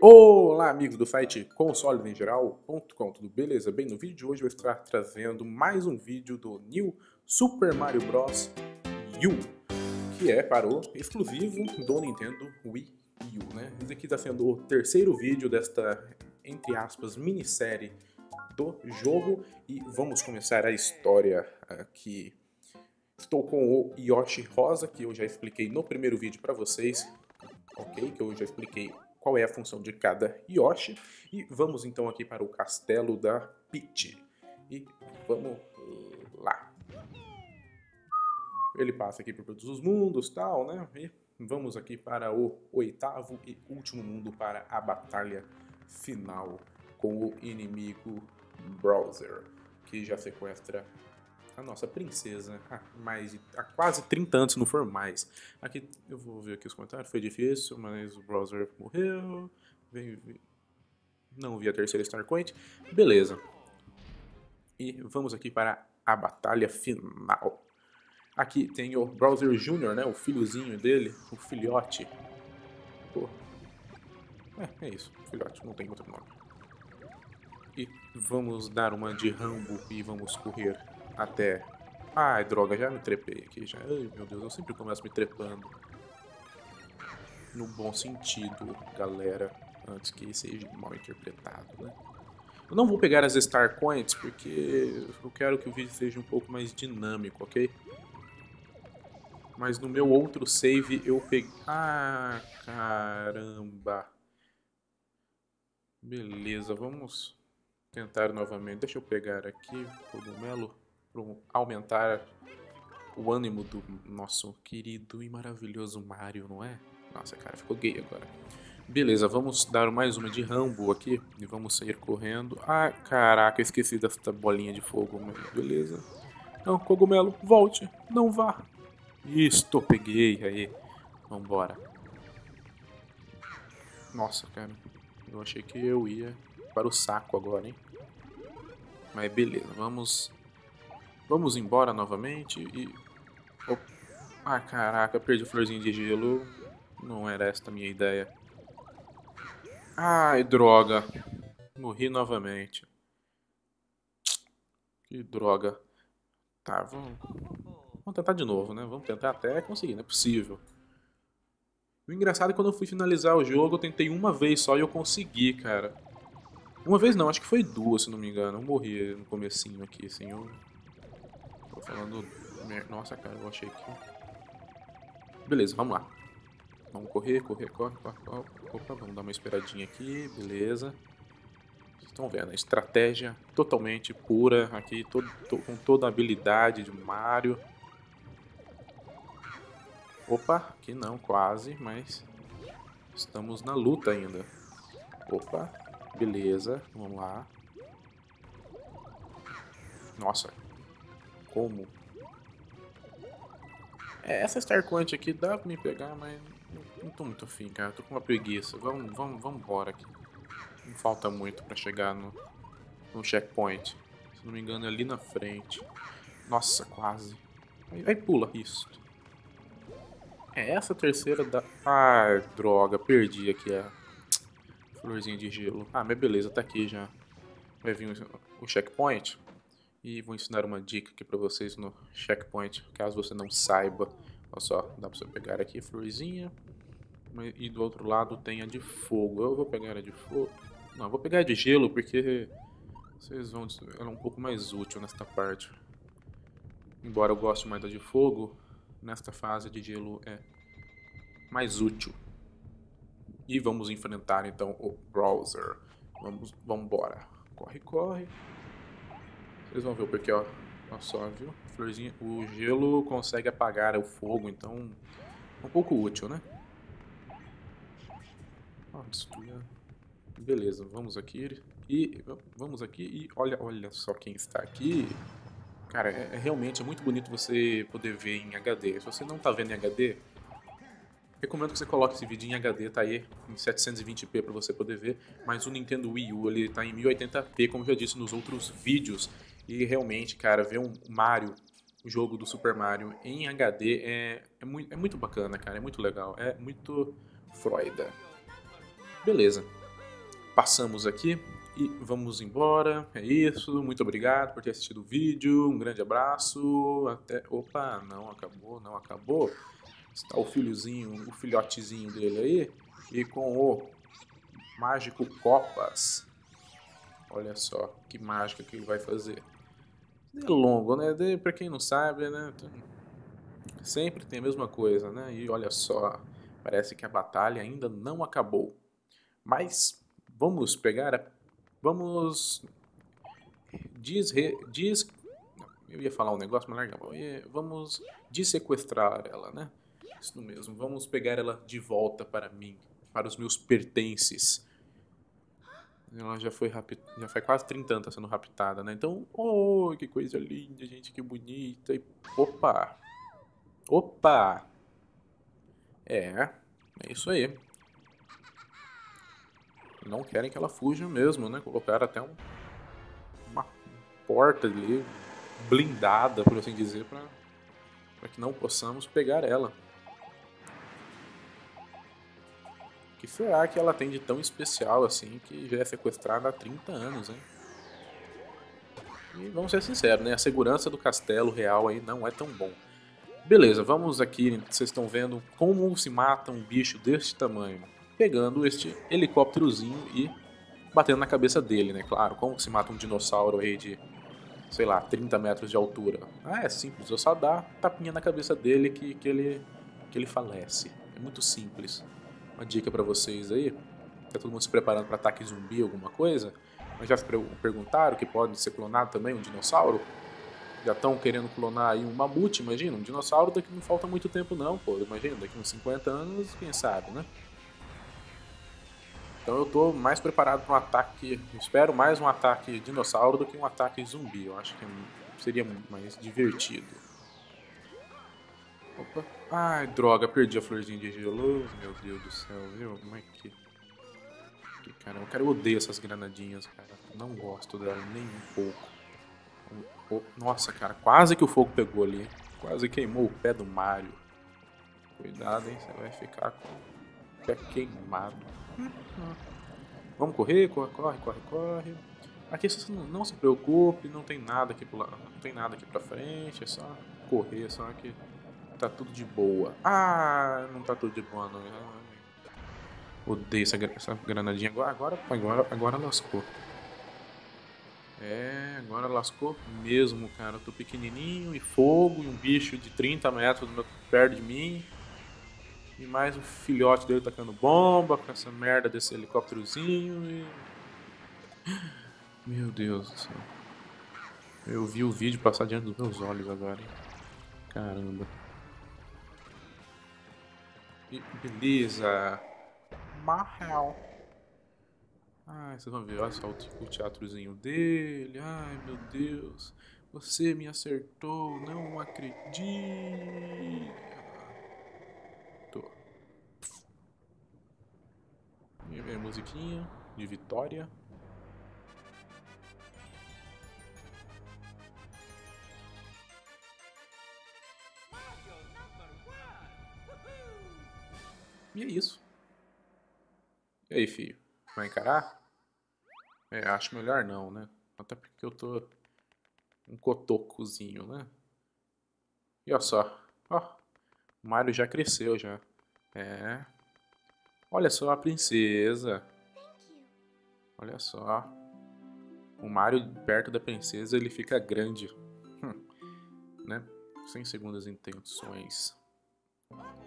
Olá amigos do site consoleemgeral.com, tudo beleza? Bem, no vídeo de hoje eu vou estar trazendo mais um vídeo do New Super Mario Bros. U, que é para o exclusivo do Nintendo Wii U, né? Esse aqui está sendo o terceiro vídeo desta, entre aspas, minissérie do jogo e vamos começar a história aqui. Estou com o Yoshi Rosa, que eu já expliquei no primeiro vídeo para vocês, ok? Que eu já expliquei qual é a função de cada Yoshi. E vamos então aqui para o castelo da Peach. E vamos lá. Ele passa aqui por todos os mundos, tal, né? E vamos aqui para o oitavo e último mundo para a batalha final com o inimigo Bowser, que já sequestra a nossa princesa há quase 30 anos, se não for mais. Aqui, eu vou ver aqui os comentários, foi difícil, mas o Bowser morreu, não vi a terceira Star Coin, beleza. E vamos aqui para a batalha final. Aqui tem o Bowser Jr., né, o filhozinho dele, o filhote. Pô. É isso, filhote, não tem outro nome. E vamos dar uma de Rambo e vamos correr até... Ai, droga, já me trepei aqui já. Ai, meu Deus, eu sempre começo me trepando. No bom sentido, galera, antes que seja mal interpretado, né? Eu não vou pegar as Star Coins porque eu quero que o vídeo seja um pouco mais dinâmico, ok? Mas no meu outro save eu peguei... Ah, caramba. Beleza, vamos tentar novamente. Deixa eu pegar aqui o cogumelo para aumentar o ânimo do nosso querido e maravilhoso Mario, não é? Nossa, cara, ficou gay agora. Beleza, vamos dar mais uma de Rambo aqui e vamos sair correndo. Ah, caraca, eu esqueci dessa bolinha de fogo, mas beleza. Não, cogumelo, volte, não vá. Isto, peguei, aí. Vambora. Nossa, cara, eu achei que eu ia para o saco agora, hein? Mas beleza, vamos... Vamos embora novamente e... Oh. Ah, caraca, perdi a florzinha de gelo. Não era esta a minha ideia. Ai, droga. Morri novamente. Que droga. Tá, vamos tentar de novo, né? Vamos tentar até conseguir, não é possível. O engraçado é que quando eu fui finalizar o jogo, eu tentei uma vez só e eu consegui, cara. Uma vez não, acho que foi duas, se não me engano. Eu morri no comecinho aqui, senhor. Tô falando... Nossa, cara, eu achei que... Beleza, vamos lá. Vamos correr, corre. Opa, vamos dar uma esperadinha aqui, beleza. Vocês estão vendo, a estratégia totalmente pura aqui, com toda a habilidade de Mario. Opa, aqui não, quase, mas... Estamos na luta ainda. Opa, beleza, vamos lá. Nossa... Como? É, essa Star Coin aqui dá pra me pegar, mas não tô muito afim, cara. Tô com uma preguiça. Vamos embora aqui. Não falta muito pra chegar no checkpoint. Se não me engano, é ali na frente. Nossa, quase. Aí pula. Isso. É essa terceira da... Ai, droga. Perdi aqui a florzinha de gelo. Ah, mas beleza. Tá aqui já. Vai vir o checkpoint. E vou ensinar uma dica aqui pra vocês no checkpoint, caso você não saiba. Olha só, dá pra você pegar aqui a florzinha. E do outro lado tem a de fogo. Eu vou pegar a de fogo. Não, eu vou pegar a de gelo porque vocês vão... Ela é um pouco mais útil nesta parte. Embora eu goste mais da de fogo, nesta fase a de gelo é mais útil. E vamos enfrentar então o Bowser. Vamos embora. Corre, corre. Vocês vão ver o porquê, ó. Olha só, viu? Florzinha. O gelo consegue apagar o fogo, então é um pouco útil, né? Ó, destruiu. Beleza, vamos aqui. E vamos aqui e olha só quem está aqui. Cara, realmente é muito bonito você poder ver em HD. Se você não tá vendo em HD, recomendo que você coloque esse vídeo em HD, tá aí em 720p para você poder ver. Mas o Nintendo Wii U, ele tá em 1080p, como eu já disse nos outros vídeos. E realmente, cara, ver um Mario, o jogo do Super Mario em HD é muito bacana, cara, é muito legal, é muito Freuda. Beleza, passamos aqui e vamos embora. É isso, muito obrigado por ter assistido o vídeo, um grande abraço, até... Opa, não acabou, não acabou. Está o filhozinho, o filhotezinho dele aí, e com o mágico Copas. Olha só, que mágica que ele vai fazer. É longo, né? Pra quem não sabe, né? Sempre tem a mesma coisa, né? E olha só, parece que a batalha ainda não acabou. Mas vamos pegar a... Vamos... Eu ia falar um negócio, mas larga. Vamos dessequestrar ela, né? Isso mesmo, vamos pegar ela de volta para mim, para os meus pertences. Ela já foi quase 30 anos sendo raptada, né? Então, oh, que coisa linda, gente, que bonita. E, opa! Opa! É isso aí. Não querem que ela fuja mesmo, né? Colocaram até uma porta ali, blindada, por assim dizer, para que não possamos pegar ela. O que será que ela tem de tão especial assim que já é sequestrada há 30 anos, hein? E vamos ser sinceros, né? A segurança do castelo real aí não é tão bom. Beleza, vamos aqui, vocês estão vendo como se mata um bicho deste tamanho. Pegando este helicópterozinho e batendo na cabeça dele, né? Claro, como se mata um dinossauro aí de, sei lá, 30 metros de altura. Ah, é simples, eu só dá tapinha na cabeça dele que ele falece. É muito simples. Uma dica pra vocês aí, tá todo mundo se preparando pra ataque zumbi, alguma coisa? Mas já se perguntaram que pode ser clonado também um dinossauro? Já estão querendo clonar aí um mamute, imagina, um dinossauro daqui não falta muito tempo não, pô. Imagina, daqui uns 50 anos, quem sabe, né? Então eu tô mais preparado para um ataque, espero mais um ataque dinossauro do que um ataque zumbi. Eu acho que seria mais divertido. Opa. Ai, droga, perdi a florzinha de gelo. Meu Deus do céu, viu? Mas que caramba, cara, eu odeio essas granadinhas, cara. Não gosto dela nem um pouco. Nossa, cara, quase que o fogo pegou ali. Quase queimou o pé do Mario. Cuidado, hein, você vai ficar com o pé queimado. Vamos correr, corre. Aqui você não se preocupe, não tem nada aqui pro lado, não tem nada aqui pra frente, é só correr, só que tá tudo de boa. Ah, não tá tudo de boa não. Odeio essa granadinha agora lascou. É, agora lascou mesmo, cara. Eu tô pequenininho e fogo e um bicho de 30 metros perto de mim. E mais um filhote dele tacando bomba com essa merda desse helicópterozinho e... Meu Deus do céu. Eu vi o vídeo passar diante dos meus olhos agora, hein? Caramba. E beleza. Mario. Ai, vocês vão ver, olha só o teatrozinho dele. Ai, meu Deus. Você me acertou, não acredito. Minha musiquinha de vitória. E é isso. E aí, filho? Vai encarar? É, acho melhor não, né? Até porque eu tô um cotocozinho, né? E olha só. Ó, o Mario já cresceu, já. É... Olha só a princesa. Olha só. O Mario perto da princesa ele fica grande. Né? Sem segundas intenções.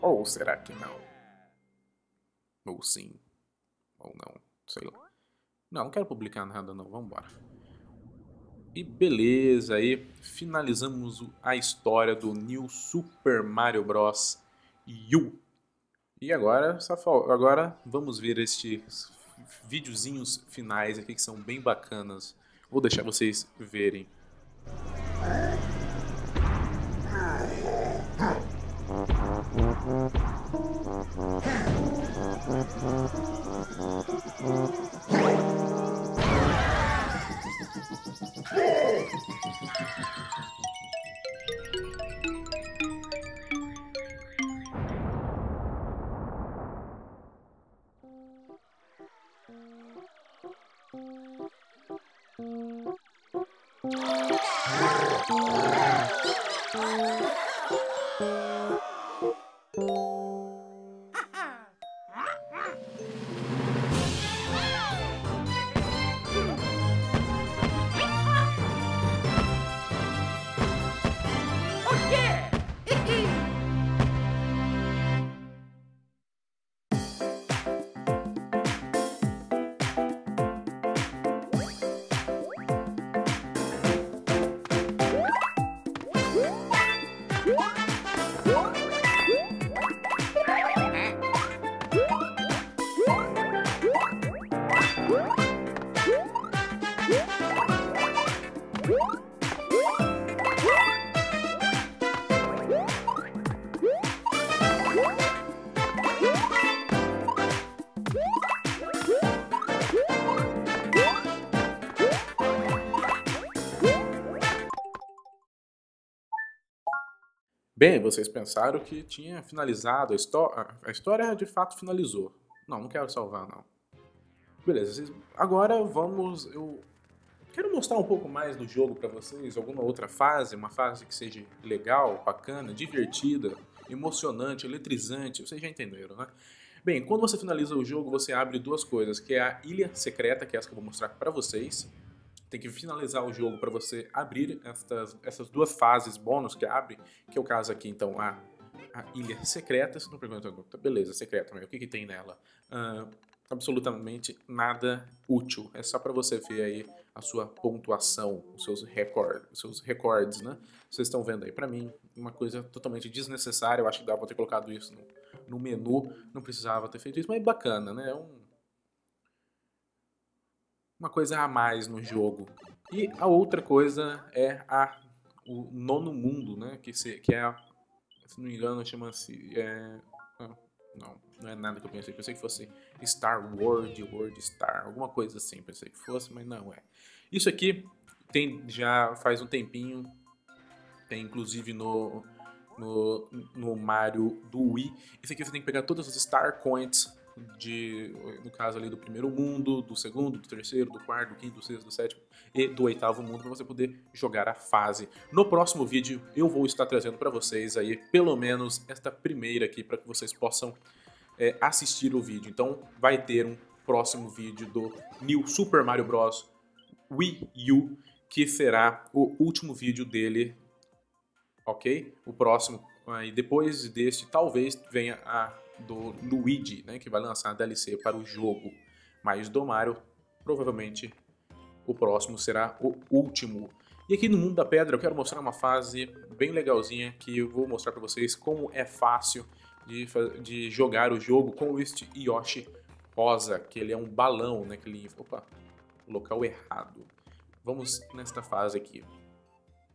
Ou será que não? Ou sim. Ou não. Sei lá. Não, não quero publicar nada não. Vambora. E beleza. Aí finalizamos a história do New Super Mario Bros. U. E agora, vamos ver estes videozinhos finais aqui que são bem bacanas. Vou deixar vocês verem. Bem, vocês pensaram que tinha finalizado a história. A história de fato finalizou. Não, não quero salvar, não. Beleza, agora vamos... Eu quero mostrar um pouco mais do jogo pra vocês, alguma outra fase, uma fase que seja legal, bacana, divertida, emocionante, eletrizante, vocês já entenderam, né? Bem, quando você finaliza o jogo, você abre duas coisas, que é a Ilha Secreta, que é essa que eu vou mostrar pra vocês. Tem que finalizar o jogo para você abrir essas duas fases bônus que abre, que é o caso aqui, então, a Ilha Secreta. Se não pergunta, beleza, secreta, mas o que, que tem nela? Absolutamente nada útil. É só para você ver aí a sua pontuação, os seus recordes, né? Vocês estão vendo aí, para mim, uma coisa totalmente desnecessária. Eu acho que dava pra ter colocado isso no menu, não precisava ter feito isso, mas é bacana, né? É uma coisa a mais no jogo. E a outra coisa é o nono mundo, né? Se não me engano, chama-se... Não é nada que eu pensei. Pensei que fosse World Star, alguma coisa assim. Pensei que fosse, mas não é. Isso aqui já faz um tempinho. Tem inclusive no Mario do Wii. Isso aqui você tem que pegar todas as Star Coins. No caso ali do primeiro mundo, do segundo, do terceiro, do quarto, do quinto, do sexto, do sétimo e do oitavo mundo, para você poder jogar a fase. No próximo vídeo eu vou estar trazendo para vocês aí pelo menos esta primeira aqui, para que vocês possam assistir o vídeo. Então vai ter um próximo vídeo do New Super Mario Bros. Wii U, que será o último vídeo dele, ok? O próximo, e depois deste talvez venha a do Luigi, né, que vai lançar a DLC para o jogo, mas do Mario provavelmente o próximo será o último. E aqui no Mundo da Pedra eu quero mostrar uma fase bem legalzinha, que eu vou mostrar para vocês como é fácil de jogar o jogo com este Yoshi Rosa, que ele é um balão, né, que ele... Opa, local errado. Vamos nesta fase aqui.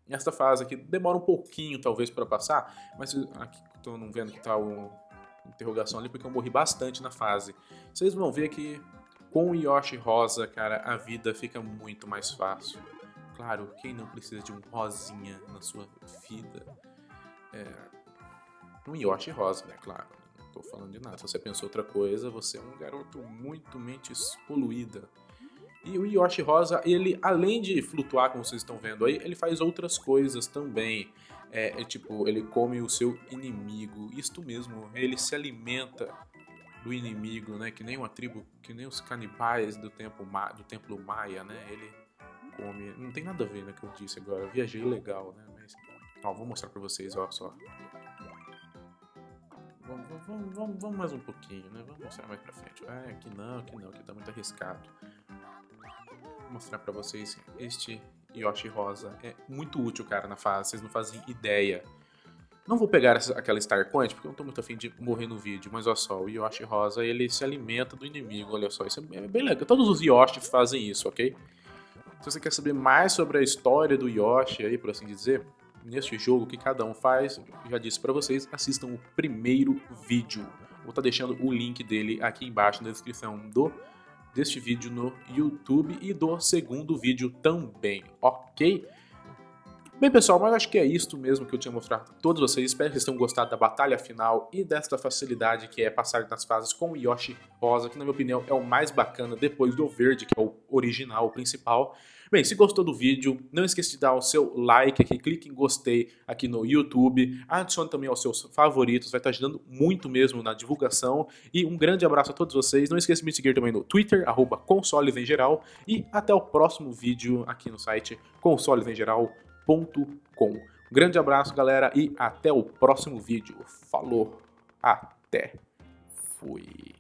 Nesta fase aqui demora um pouquinho talvez para passar, mas aqui estou não vendo que tá interrogação ali, porque eu morri bastante na fase. Vocês vão ver que com o Yoshi Rosa, cara, a vida fica muito mais fácil. Claro, quem não precisa de um rosinha na sua vida? Um Yoshi Rosa, né? Claro, não tô falando de nada. Se você pensou outra coisa, você é um garoto muito mente poluída. E o Yoshi Rosa, ele, além de flutuar, como vocês estão vendo aí, ele faz outras coisas também. Tipo, ele come o seu inimigo, isto mesmo, ele se alimenta do inimigo, né? Que nem uma tribo, que nem os canibais do templo Maia, né? Ele come... Não tem nada a ver, né, que eu disse agora. Eu viajei legal, né? Mas... Ó, vou mostrar pra vocês, ó, só. Vamos mais um pouquinho, né? Vamos mostrar mais pra frente. Ah, aqui não, aqui tá muito arriscado. Vou mostrar pra vocês este... Yoshi Rosa é muito útil, cara, na fase, vocês não fazem ideia. Não vou pegar aquela Star Coin, porque eu não tô muito afim de morrer no vídeo, mas olha só, o Yoshi Rosa, ele se alimenta do inimigo, olha só, isso é bem legal. Todos os Yoshi fazem isso, ok? Se você quer saber mais sobre a história do Yoshi aí, por assim dizer, neste jogo que cada um faz, já disse pra vocês, assistam o primeiro vídeo. Vou estar deixando o link dele aqui embaixo na descrição deste vídeo no YouTube e do segundo vídeo também, ok? Bem pessoal, mas acho que é isto mesmo que eu tinha mostrado para todos vocês, espero que vocês tenham gostado da batalha final e desta facilidade que é passar nas fases com o Yoshi Rosa, que na minha opinião é o mais bacana depois do verde, que é o original, o principal. Bem, se gostou do vídeo, não esqueça de dar o seu like aqui, clique em gostei aqui no YouTube, adicione também aos seus favoritos, vai estar ajudando muito mesmo na divulgação, e um grande abraço a todos vocês, não esqueça de me seguir também no Twitter, @consoleemgeral, e até o próximo vídeo aqui no site consoleemgeral.com. Um grande abraço, galera, e até o próximo vídeo. Falou, até, fui.